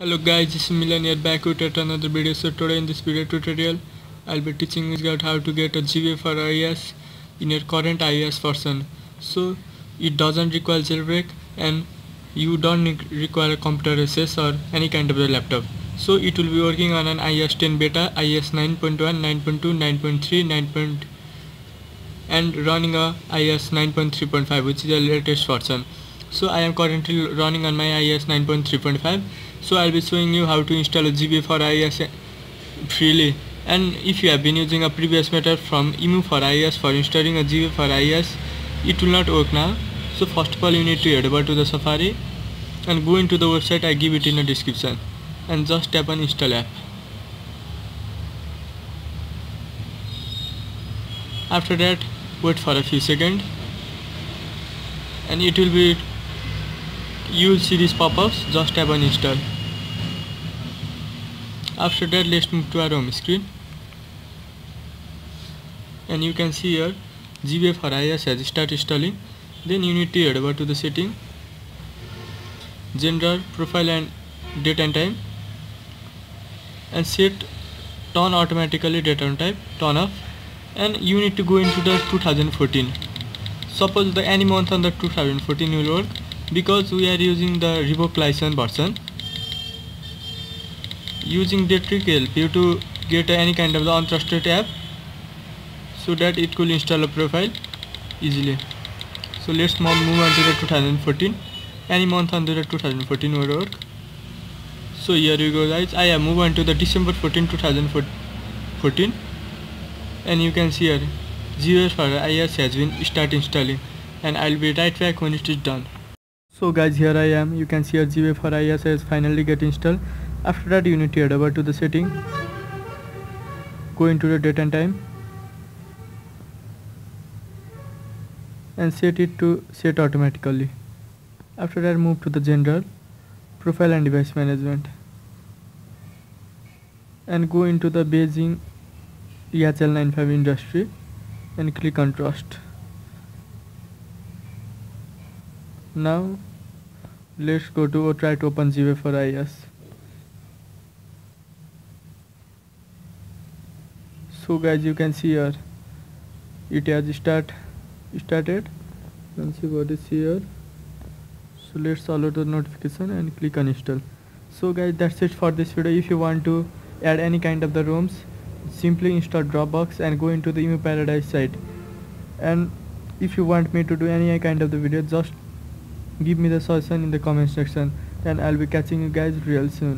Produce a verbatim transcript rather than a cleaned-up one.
Hello guys, this is Milan here, back with another video. So today in this video tutorial I'll be teaching you about how to get a G B A for iOS in your current iOS version. So it doesn't require jailbreak and you don't require a computer access or any kind of a laptop. So it will be working on an iOS ten beta, iOS nine point one, nine point two, nine point three, nine point two and running a iOS nine point three point five, which is the latest version. So I am currently running on my iOS nine point three point five. So I'll be showing you how to install a G B A for iOS freely. And if you have been using a previous method from Emu for iOS for installing a G B A for iOS, it will not work now. So first of all, you need to head over to the Safari and go into the website. I give it in the description and just tap on install app. After that, wait for a few seconds and it will be, you will see these pop-ups. Just tap on install. After that, let's move to our home screen and you can see here G B A for iOS has started installing. Then you need to head over to the setting, gender, profile and date and time, and set turn automatically date and type turn off. And you need to go into the two thousand fourteen. Suppose the any month on the two thousand fourteen will work because we are using the revoke license version. Using that trick help you to get any kind of the untrusted app so that it could install a profile easily. So let's move on to the two thousand fourteen. Any month under the two thousand fourteen will work. So here you go guys, I have moved on to the December fourteenth two thousand fourteen and you can see here G B A for iOS has been start installing, and I'll be right back when it is done. So guys, here I am. You can see here G B A for iOS has finally get installed. After that, you need to head over to the setting, go into the date and time and set it to set automatically. After that, move to the general, profile and device management and go into the Beijing E H L ninety-five industry and click on trust. Now let's go to or try to open G B A for iOS. So guys, you can see here it has start started. You can see what is here. So let's allow the notification and click on install. So guys, that's it for this video. If you want to add any kind of the ROMs, simply install Dropbox and go into the Emu Paradise site. And if you want me to do any kind of the video, just give me the suggestion in the comment section and I'll be catching you guys real soon.